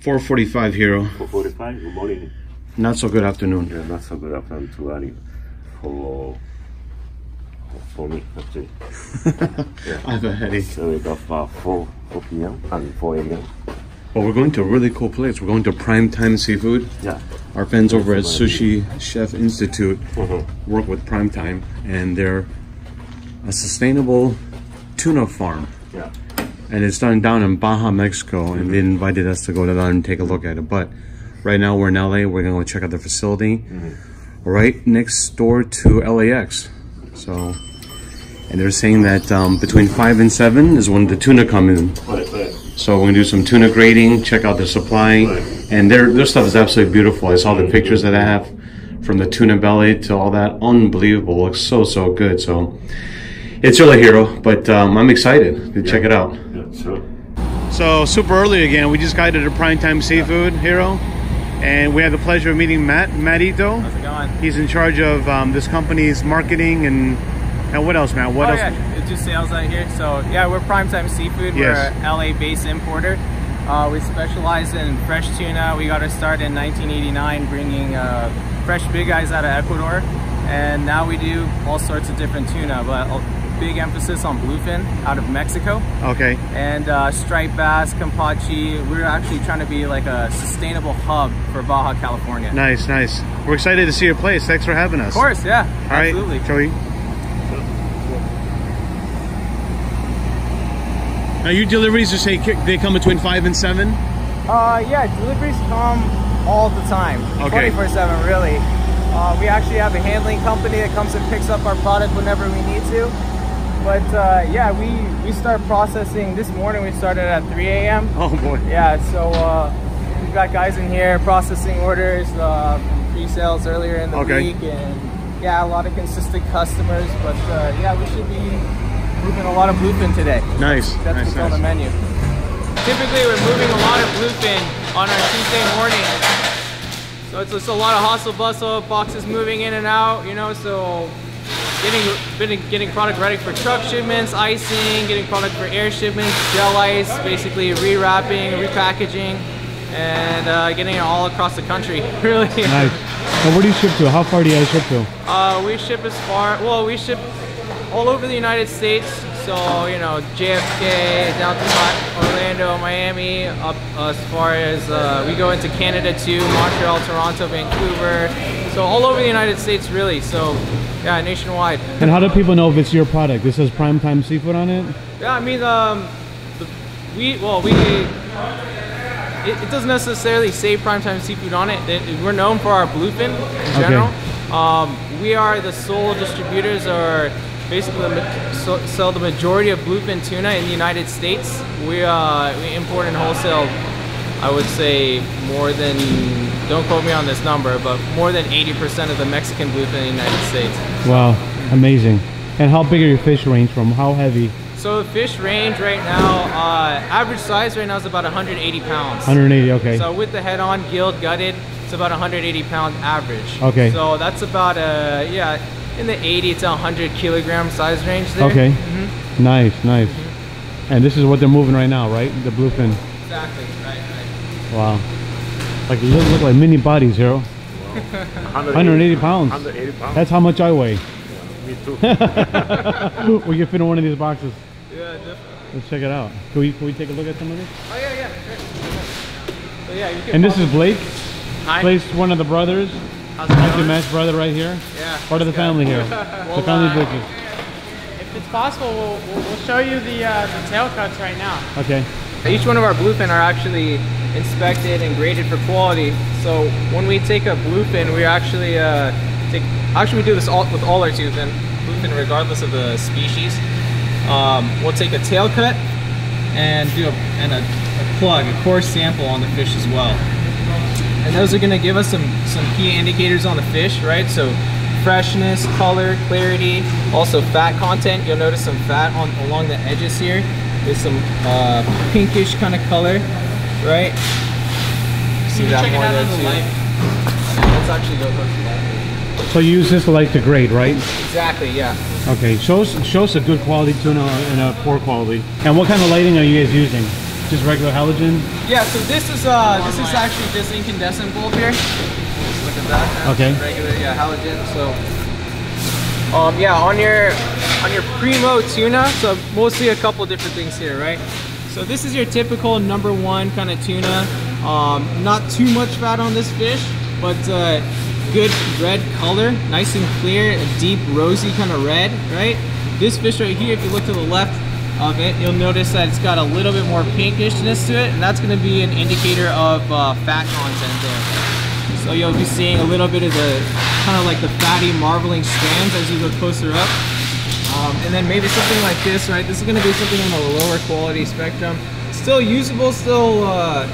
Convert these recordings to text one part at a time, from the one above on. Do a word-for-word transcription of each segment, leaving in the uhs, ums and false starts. four forty-five, Hiro. four forty-five, good morning. Not so good afternoon. Yeah, not so good afternoon to Ari. For, for me, actually. Yeah. I have a headache. So it's about four p m and four a m Well, we're going to a really cool place. We're going to Primetime Seafood. Yeah. Our friends over at Sushi Chef Institute mm-hmm. work with Primetime, and they're a sustainable tuna farm. Yeah. And it's done down in Baja, Mexico, mm-hmm. and they invited us to go down and take a look at it. But right now we're in L A. We're going to go check out the facility mm-hmm. right next door to L A X. So, and they're saying that um, between five and seven is when the tuna come in. Right, right. So we're going to do some tuna grading, check out the supply. Right. And their, their stuff is absolutely beautiful. I saw the pictures that I have from the tuna belly to all that. Unbelievable. It looks so, so good. So it's really Hiro, but um, I'm excited to yeah. check it out. Yeah, sure. So super early again. We just got to Primetime Seafood, Hiro. And we had the pleasure of meeting Matt, Matt Ito. How's it going? He's in charge of um, this company's marketing and, and what else, Matt? What oh, else? Yeah, it's just sales out here. So yeah, we're Primetime Seafood. Yes. We're an L A-based importer. Uh, we specialize in fresh tuna. We got our start in nineteen eighty-nine, bringing uh, fresh big eyes out of Ecuador. And now we do all sorts of different tuna, but a big emphasis on bluefin out of Mexico. Okay. And uh, striped bass, campachi. We're actually trying to be like a sustainable hub for Baja California. Nice, nice. We're excited to see your place. Thanks for having us. Of course, yeah. All absolutely. Right, shall we? Now your deliveries, just say they come between five and seven? Uh, yeah, deliveries come all the time. Okay. twenty-four seven, really. Uh, we actually have a handling company that comes and picks up our product whenever we need to. But uh, yeah, we, we start processing. This morning we started at three a m Oh boy. Yeah, so uh, we've got guys in here processing orders uh, from pre-sales earlier in the okay. week. And yeah, a lot of consistent customers. But uh, yeah, we should be moving a lot of bluefin today. Nice. That's nice, what's nice. On the menu. Typically we're moving a lot of bluefin on our Tuesday morning. So it's just a lot of hustle bustle, boxes moving in and out, you know, so Getting, getting product ready for truck shipments, icing, getting product for air shipments, gel ice, basically rewrapping, repackaging, and uh, getting it all across the country, really. Nice. Now where do you ship to? How far do you guys ship to? Uh, we ship as far, well, we ship all over the United States, so, you know, J F K, down to Orlando, Miami, up as far as, uh, we go into Canada too, Montreal, Toronto, Vancouver, so all over the United States, really, so. Yeah, nationwide. And how do people know if it's your product? This says Primetime Seafood on it? Yeah, I mean, um, the, we, well, we, it, it doesn't necessarily say Primetime Seafood on it. It, it we're known for our bluefin in general. Okay. Um, we are the sole distributors, or basically the, so, sell the majority of bluefin tuna in the United States. We, uh, we import and wholesale, I would say, more than, don't quote me on this number, but more than eighty percent of the Mexican bluefin in the United States. Wow, amazing. And how big are your fish range from? How heavy? So the fish range right now, uh, average size right now is about one hundred eighty pounds. one hundred eighty, okay. So with the head on, gilled, gutted, it's about one hundred eighty pound average. Okay. So that's about, uh, yeah, in the eighty to one hundred kilogram size range there. Okay, mm-hmm. nice, nice. Mm-hmm. And this is what they're moving right now, right? The bluefin. Exactly, right, right. Wow. Like look, look like mini bodies, Hiro. Wow. one hundred eighty pounds. one hundred eighty pounds. That's how much I weigh. Yeah, me too. We can fit in one of these boxes. Yeah, definitely. Let's check it out. Can we, can we take a look at some of this? Oh yeah, yeah. Sure. So, yeah you can and this is Blake. Hi. Blake's one of the brothers. How's it going? Matt's brother right here. Yeah. Part of the family here. Well, the family Blake. Uh, if it's possible, we'll, we'll, we'll show you the, uh, the tail cuts right now. Okay. Each one of our bluefin are actually inspected and graded for quality. So when we take a bluefin, we actually uh, take, actually we do this all, with all our bluefin, bluefin regardless of the species. Um, we'll take a tail cut and do a, and a, a plug, a core sample on the fish as well. And those are going to give us some some key indicators on the fish, right? So freshness, color, clarity, also fat content. You'll notice some fat on along the edges here. There's some uh, pinkish kind of color. Right? See that more there too. Let's actually go for it. So you use this light to grade, right? Exactly, yeah. Okay, show us, show us a good quality tuna and a poor quality. And what kind of lighting are you guys using? Just regular halogen? Yeah, so this is uh this is actually this incandescent bulb here. Just look at that. That's okay. Regular, yeah, halogen. So um yeah, on your on your primo tuna, so mostly a couple different things here, right? So this is your typical number one kind of tuna. Um not too much fat on this fish, but uh good red color, nice and clear, a deep rosy kind of red, right? This fish right here, if you look to the left of it, you'll notice that it's got a little bit more pinkishness to it, and that's going to be an indicator of uh, fat content there. So you'll be seeing a little bit of the kind of like the fatty marbling strands as you look closer up, um, and then maybe something like this, right? This is going to be something on the lower quality spectrum, still usable, still uh,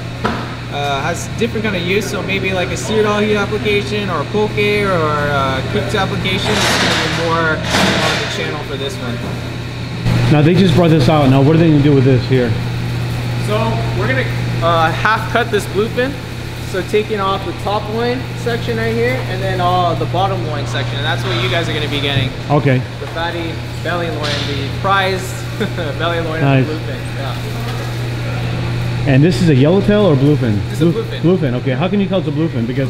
uh, has different kind of use. So maybe like a seared all heat application or a poke or a cooked application. It's going to be more on the channel for this one. Now they just brought this out. Now what are they gonna do with this here? So we're gonna uh, half cut this bluefin. So taking off the top loin section right here, and then uh, the bottom loin section. And that's what you guys are gonna be getting. Okay. The fatty belly loin, the prized belly loin nice. Of the bluefin. Yeah. And this is a yellowtail or bluefin? This is Blue, a bluefin. Bluefin. Okay. How can you tell it's a bluefin? Because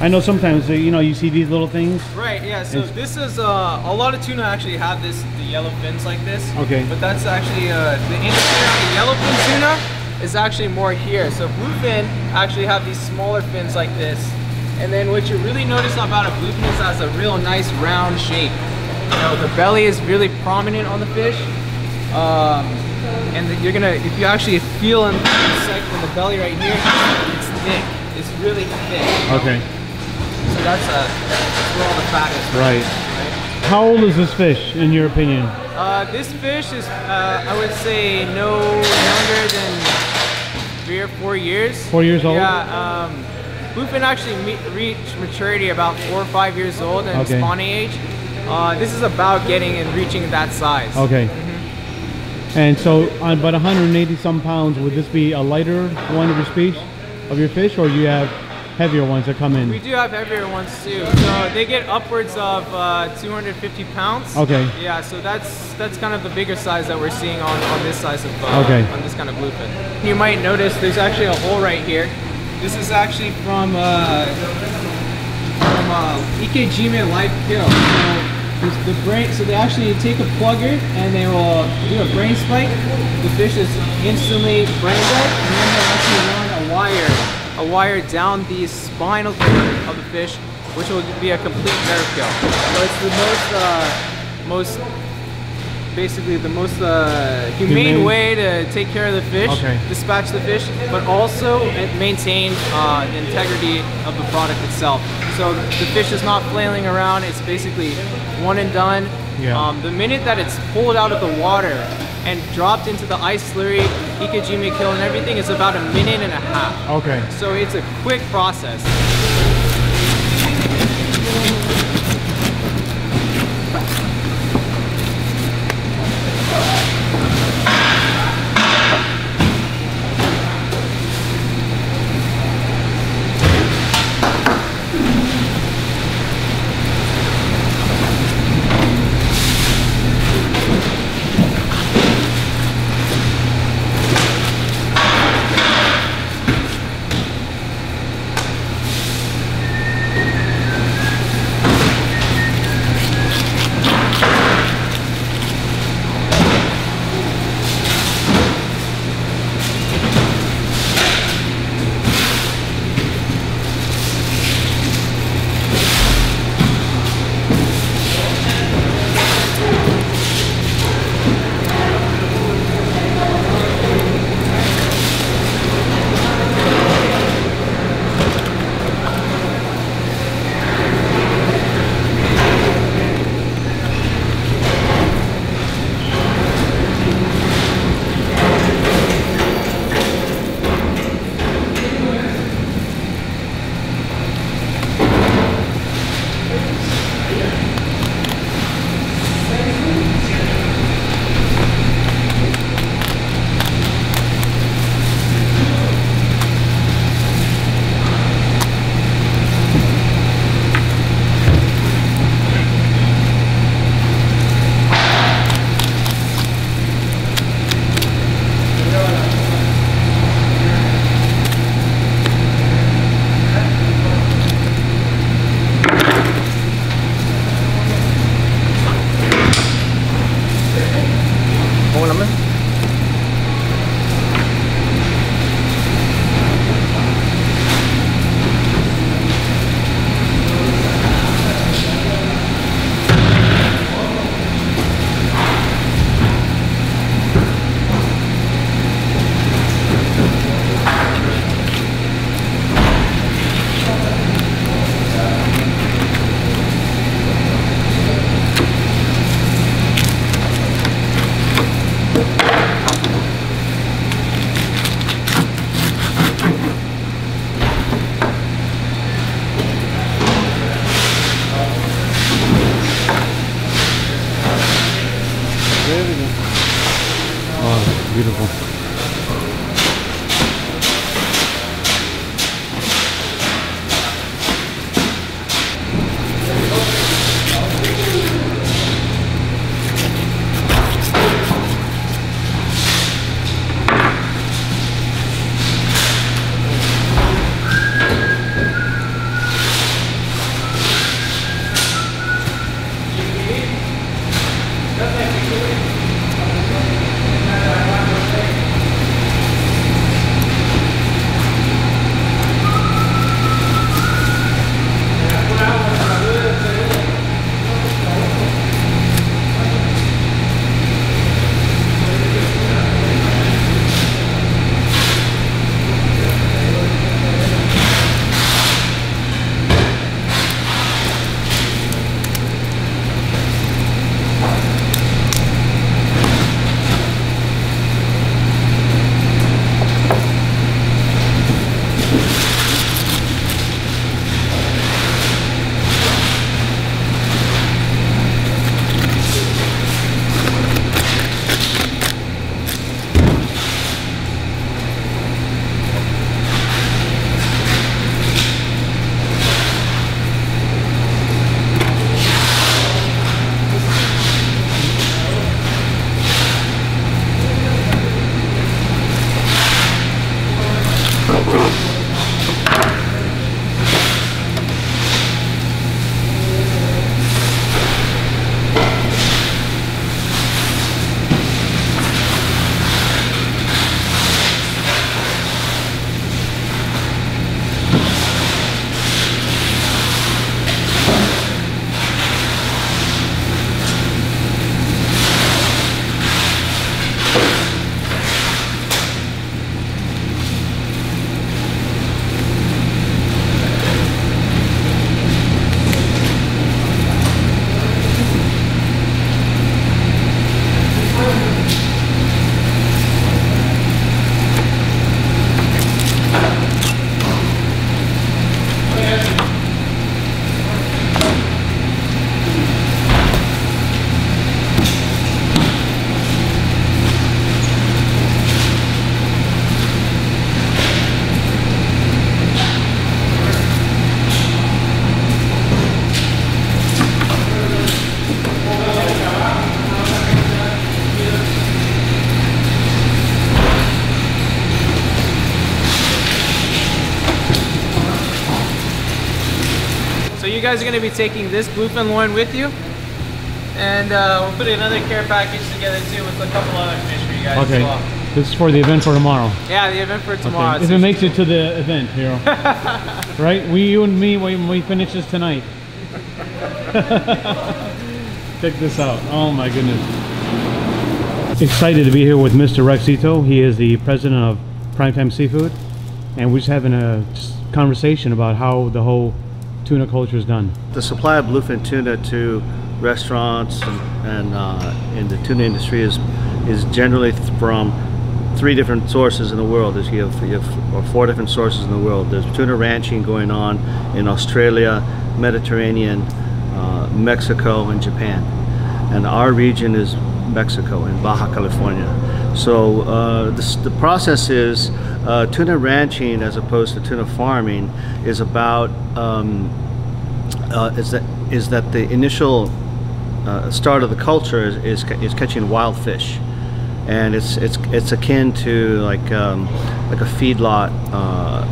I know sometimes you know you see these little things. Right. Yeah. So this is uh, a lot of tuna actually have this the yellow fins like this. Okay. But that's actually uh, the indicator on the yellowfin tuna is actually more here. So bluefin actually have these smaller fins like this. And then what you really notice about a bluefin is it has a real nice round shape. You know, the belly is really prominent on the fish. Um, and the, you're gonna if you actually feel in the belly right here, it's thick. It's really thick. Okay. So that's, a, that's where all the fat is. Right. right. How old is this fish, in your opinion? Uh, this fish is, uh, I would say, no younger than three or four years. Four years old? Yeah. Um, bluefin actually meet, reach maturity about four or five years old and okay. spawning age. Uh, this is about getting and reaching that size. Okay. Mm-hmm. And so, on about one hundred eighty some pounds, would this be a lighter one of your species, of your fish, or you have heavier ones that come in? We do have heavier ones too. So they get upwards of uh, two hundred fifty pounds. Okay. Yeah, so that's that's kind of the bigger size that we're seeing on, on this size of uh, okay. on this kind of bluefin. You might notice there's actually a hole right here. This is actually from uh, from uh, ikejime live kill. So the brain, so they actually take a plugger and they will do a brain spike. The fish is instantly brain dead, and then they'll actually run a wire. A wire down the spinal cord of the fish, which will be a complete nerve kill. So it's the most, uh, most, basically the most uh, humane, humane way to take care of the fish, okay. dispatch the fish, but also maintain uh, the integrity of the product itself. So the fish is not flailing around. It's basically one and done. Yeah. Um, the minute that it's pulled out of the water and dropped into the ice slurry, ikejime kill and everything, is about a minute and a half. Okay. So it's a quick process. beautiful. You guys are going to be taking this bluefin loin with you, and uh, we'll put another care package together too with a couple other fish for you guys. Okay, as well. This is for the event for tomorrow. Yeah, the event for tomorrow. Okay. If it makes it to the event, hero. Right? We, you, and me when we finish this tonight. Check this out. Oh my goodness! Excited to be here with Mister Rexito. He is the president of Primetime Seafood, and we're just having a conversation about how the whole tuna culture is done. The supply of bluefin tuna to restaurants and, and uh, in the tuna industry is is generally th from three different sources in the world. There's, you have, you have or four different sources in the world. There's tuna ranching going on in Australia, Mediterranean, uh, Mexico, and Japan. And our region is Mexico in Baja California. So uh, this, the process is uh, tuna ranching as opposed to tuna farming is about um, uh, is that is that the initial uh, start of the culture is, is is catching wild fish, and it's it's it's akin to like um, like a feedlot uh,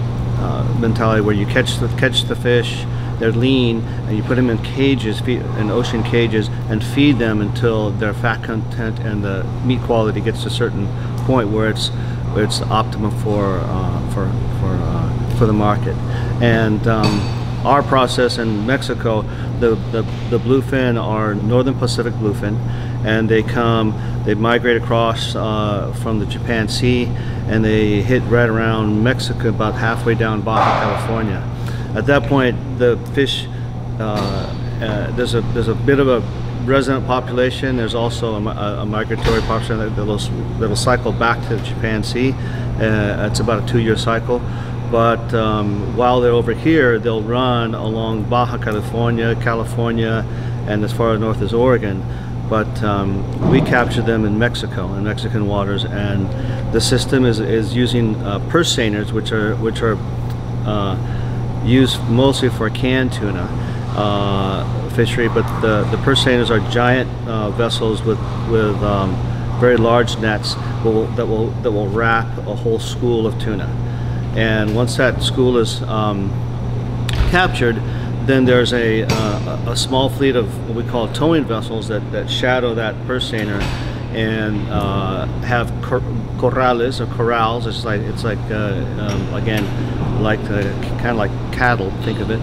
uh, mentality where you catch the catch the fish. They're lean, and you put them in cages, feed, in ocean cages, and feed them until their fat content and the meat quality gets to a certain point where it's where it's optimum for uh, for for uh, for the market. And um, our process in Mexico, the, the the bluefin are northern Pacific bluefin, and they come, they migrate across uh, from the Japan Sea, and they hit right around Mexico, about halfway down Baja California. At that point, the fish uh, uh, there's a there's a bit of a resident population. There's also a, a migratory population that that'll, that'll cycle back to the Japan Sea. Uh, it's about a two-year cycle. But um, while they're over here, they'll run along Baja California, California, and as far north as Oregon. but um, we capture them in Mexico, in Mexican waters, and the system is, is using uh, purse seiners, which are, which are uh, used mostly for canned tuna uh, fishery, but the, the purse seiners are giant uh, vessels with, with um, very large nets that will, that, will, that will wrap a whole school of tuna. And once that school is um, captured, then there's a, uh, a small fleet of what we call towing vessels that, that shadow that purse seiner and uh, have cor corrales or corrals. It's like, it's like uh, um, again, like the, kind of like cattle, think of it.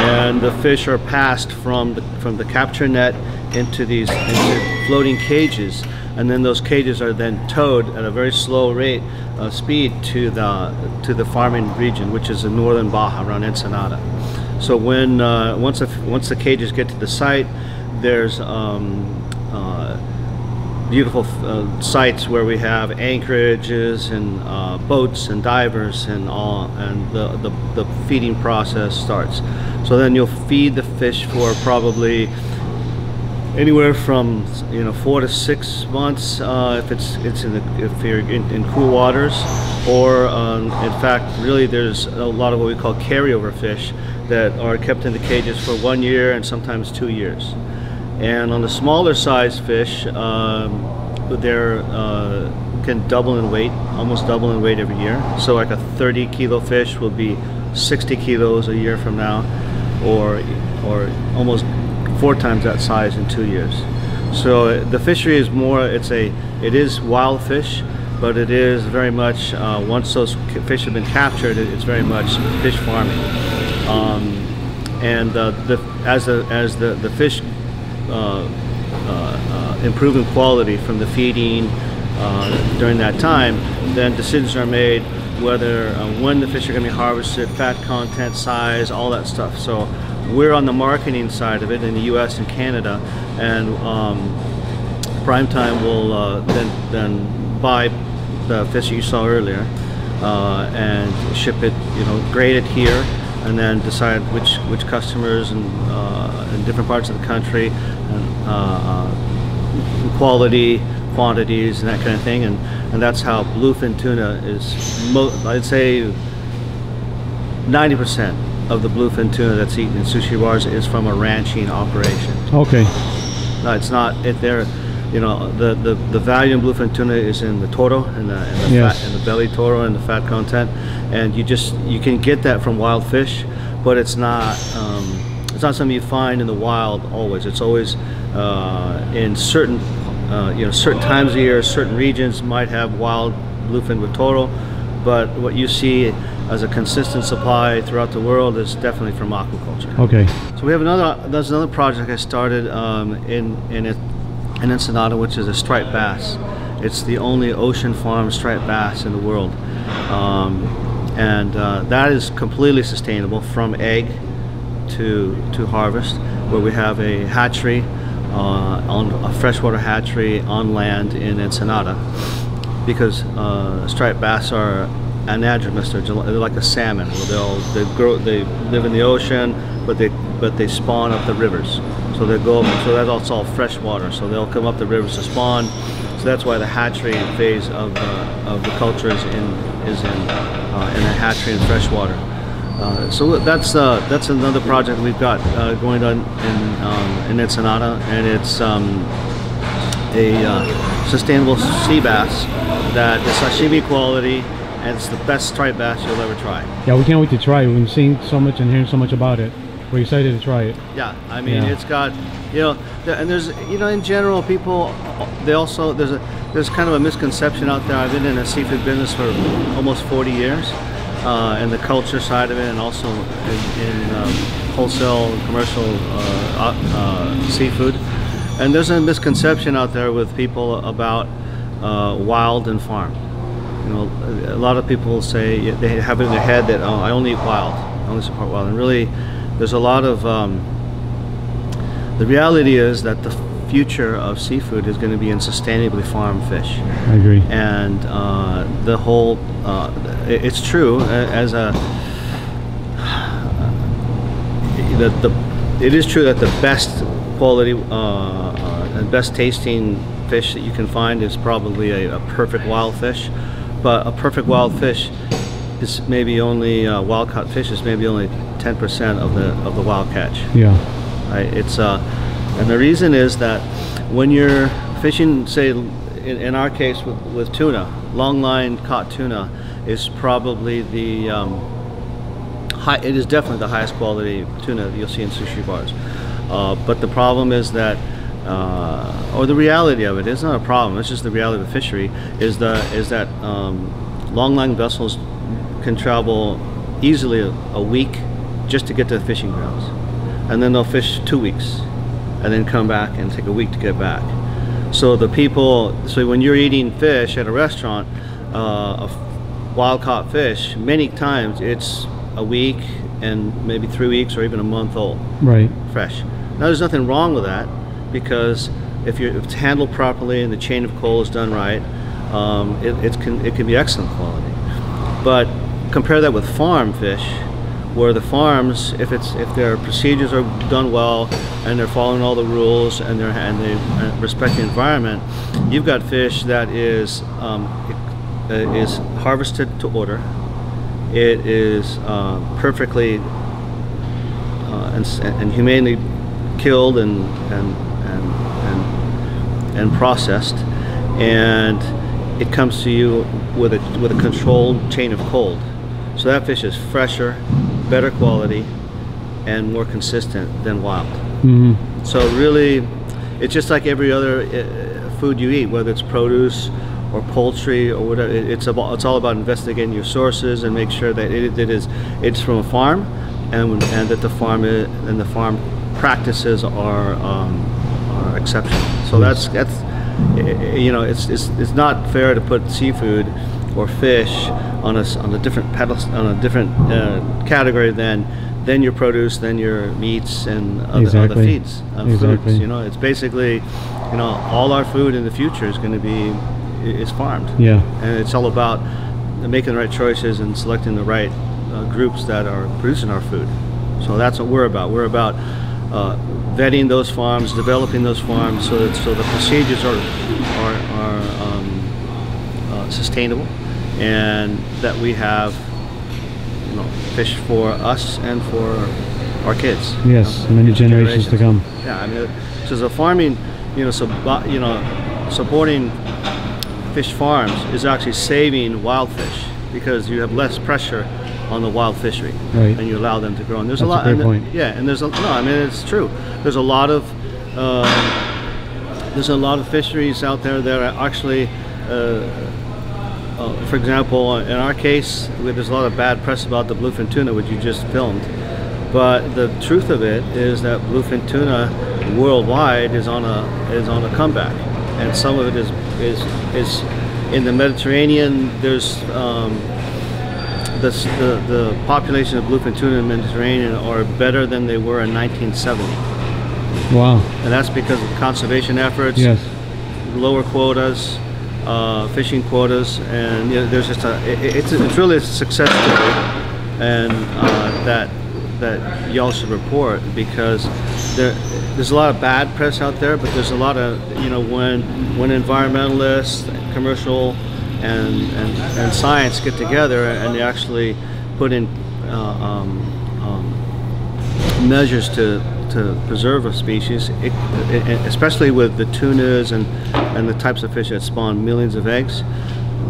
And the fish are passed from the, from the capture net into these into floating cages. And then those cages are then towed at a very slow rate of speed to the, to the farming region, which is in northern Baja around Ensenada. So when uh, once the, once the cages get to the site, there's um, uh, beautiful uh, sites where we have anchorages and uh, boats and divers and all, and the, the the feeding process starts. So then you'll feed the fish for probably anywhere from you know four to six months uh, if it's it's in the, if you're in, in cool waters, or um, in fact really there's a lot of what we call carryover fish that are kept in the cages for one year and sometimes two years. And on the smaller size fish, um, they're uh, can double in weight, almost double in weight every year. So like a thirty kilo fish will be sixty kilos a year from now, or or almost four times that size in two years. So the fishery is more, it's a, it is wild fish, but it is very much, uh, once those fish have been captured, it's very much fish farming. Um, and uh, the, as, the, as the, the fish uh, uh, uh, improve in quality from the feeding uh, during that time, then decisions are made whether, uh, when the fish are going to be harvested, fat content, size, all that stuff. So we're on the marketing side of it in the U S and Canada, and um, Primetime will uh, then, then buy the fish you saw earlier uh, and ship it, you know, grade it here, and then decide which, which customers and, uh, in different parts of the country, and uh, uh, quality, quantities, and that kind of thing. And, and that's how bluefin tuna is, mo I'd say ninety percent. Of the bluefin tuna that's eaten in sushi bars is from a ranching operation. Okay. No, it's not. It there, you know, the, the the value in bluefin tuna is in the toro and the, and the yes. fat and the belly toro and the fat content, and you just you can get that from wild fish, but it's not um, it's not something you find in the wild always. It's always uh, in certain uh, you know certain times of year, certain regions might have wild bluefin with toro, but what you see as a consistent supply throughout the world is definitely from aquaculture. Okay. So we have another, there's another project I started um, in, in, it, in Ensenada, which is a striped bass. It's the only ocean farm striped bass in the world. Um, and uh, that is completely sustainable from egg to, to harvest, where we have a hatchery, uh, on, a freshwater hatchery on land in Ensenada, because uh, striped bass are anadromous, they're like a salmon. They'll, they grow, they live in the ocean, but they but they spawn up the rivers. So they go, so that's also all fresh water. So they'll come up the rivers to spawn. So that's why the hatchery phase of uh, of the culture is in is in uh, in the hatchery and fresh water. Uh, so that's uh, that's another project we've got uh, going on in um, in Ensenada, and it's um, a uh, sustainable sea bass that is sashimi quality. And it's the best striped bass you'll ever try. Yeah, we can't wait to try it. We've seen so much and hearing so much about it. We're excited to try it. Yeah, I mean, yeah. It's got, you know, and there's, you know, in general, people, they also, there's a, there's kind of a misconception out there. I've been in the seafood business for almost forty years, uh, and the culture side of it, and also in, in um, wholesale, commercial uh, uh, seafood. And there's a misconception out there with people about uh, wild and farmed. You know, a lot of people say they have it in their head that, oh, I only eat wild, I only support wild, and really there's a lot of um, the reality is that the future of seafood is going to be in sustainably farmed fish. I agree. And uh, the whole uh, it's true as a that the it is true that the best quality uh, The best tasting fish that you can find is probably a, a perfect wild fish, but a perfect wild fish is maybe only uh, wild caught fish is maybe only ten percent of the of the wild catch. Yeah. Right? It's uh, and the reason is that when you're fishing, say in, in our case with, with tuna, long line caught tuna is probably the um, high. It is definitely the highest quality tuna that you'll see in sushi bars. Uh, but the problem is that. Uh, or the reality of it, it's not a problem, it's just the reality of the fishery, is, the, is that um, long-line vessels can travel easily a, a week just to get to the fishing grounds. And then they'll fish two weeks, and then come back and take a week to get back. So the people, so when you're eating fish at a restaurant, uh, a wild-caught fish, many times it's a week and maybe three weeks or even a month old. Right. Fresh. Now there's nothing wrong with that, because if, you're, if it's handled properly and the chain of coal is done right, um, it, it, can, it can be excellent quality. But compare that with farm fish, where the farms, if, it's, if their procedures are done well and they're following all the rules and, they're, and they respect the environment, you've got fish that is, um, it, uh, is harvested to order. It is uh, perfectly uh, and, and humanely killed and, and And, and and processed, and it comes to you with a with a controlled chain of cold, so that fish is fresher, better quality, and more consistent than wild. Mm-hmm. So really, it's just like every other uh, food you eat, whether it's produce or poultry or whatever. It, it's about it's all about investigating your sources and make sure that it, it is it's from a farm, and and that the farm is, and the farm practices are. Um, Are exceptional. So that's that's you know it's, it's it's not fair to put seafood or fish on a on a different pedestal, on a different uh, category than than your produce, than your meats and other, exactly. other feeds and exactly. foods. You know, it's basically you know all our food in the future is going to be is farmed. Yeah, and it's all about making the right choices and selecting the right uh, groups that are producing our food. So that's what we're about. We're about. Uh, vetting those farms, developing those farms, so that so the procedures are are, are um, uh, sustainable, and that we have you know fish for us and for our kids. Yes, you know, many generations, generations to come. Yeah, I mean, so the farming, you know, so you know, supporting fish farms is actually saving wild fish because you have less pressure on the wild fishery, right. and you allow them to grow. And there's That's a lot. A great and, point. Yeah, and there's a no. I mean, it's true. There's a lot of uh, there's a lot of fisheries out there that are actually, uh, uh, for example, in our case, there's a lot of bad press about the bluefin tuna, which you just filmed. But the truth of it is that bluefin tuna worldwide is on a is on a comeback, and some of it is is is in the Mediterranean. There's um, The, the, the population of bluefin tuna in the Mediterranean are better than they were in nineteen seventy. Wow. And that's because of conservation efforts, yes. lower quotas, uh, fishing quotas, and you know, there's just a, it, it's, it's really a success story, and uh, that that y'all should report, because there, there's a lot of bad press out there, but there's a lot of, you know, when, when environmentalists, commercial, And, and, and science get together and they actually put in uh, um, um, measures to, to preserve a species, it, it, especially with the tunas and, and the types of fish that spawn millions of eggs,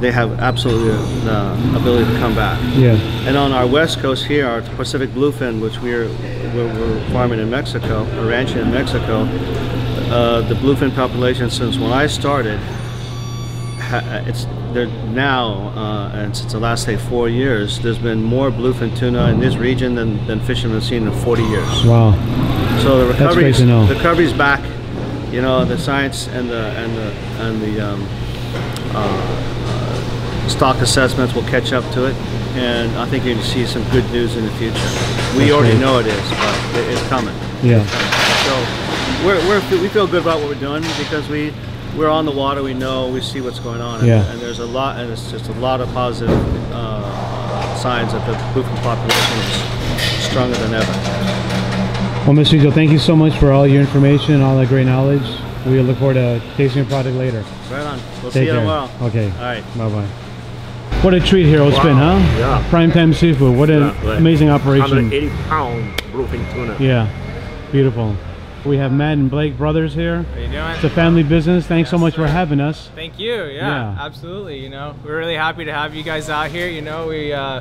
they have absolutely the ability to come back. Yeah. And on our west coast here, our Pacific bluefin, which we're, we're, we're farming in Mexico, or ranching in Mexico, uh, the bluefin population since when I started, it's there now, uh, and since the last say four years, there's been more bluefin tuna in this region than, than fishermen have seen in forty years. Wow! So the recovery, the recovery's back. You know, the science and the and the and the um, uh, stock assessments will catch up to it, and I think you're going to see some good news in the future. We That's already great. know it is, but it, it's coming. Yeah. So we're, we're we feel good about what we're doing because we. We're on the water, we know, we see what's going on, yeah. and, and there's a lot, and it's just a lot of positive uh, signs that the bluefin population is stronger than ever. Well, Mister Ito, thank you so much for all your information and all that great knowledge. We look forward to tasting your product later. Right on. We'll Take see you care. tomorrow. Okay. All right. Bye-bye. What a treat here, old wow. Spin, huh? Yeah. Primetime Seafood. What an yeah, right. amazing operation. one hundred eighty pound roofing tuna. Yeah. Beautiful. We have Matt and Blake brothers here. How you doing? It's a family business. Thanks yes, so much sir. for having us. Thank you. Yeah, yeah. Absolutely. You know, we're really happy to have you guys out here. You know, we uh,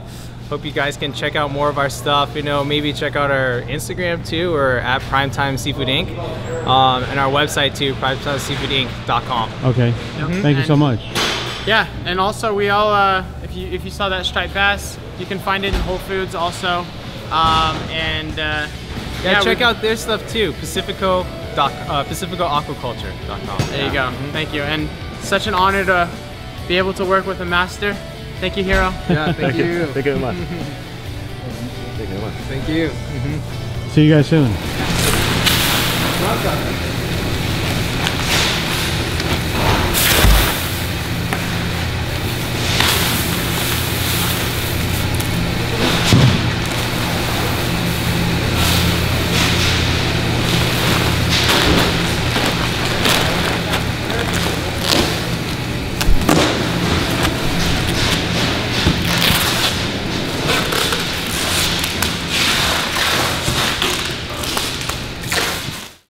hope you guys can check out more of our stuff. You know, maybe check out our Instagram too, or at Primetime Seafood Incorporated. Um, and our website too, Primetime Seafood Inc dot com. Okay. Mm-hmm. Thank you and so much. Yeah, and also we all, uh, if you if you saw that striped bass, you can find it in Whole Foods also, um, and. Uh, Yeah, yeah, check out their stuff too, Pacifico, uh, Pacifico Aquaculture dot com. There yeah. you go. Mm-hmm. Thank you. And such an honor to be able to work with a master. Thank you, hero. Yeah, thank, thank you. you. Thank you very much. Thank you very much. Thank you. Mm-hmm. See you guys soon. Welcome.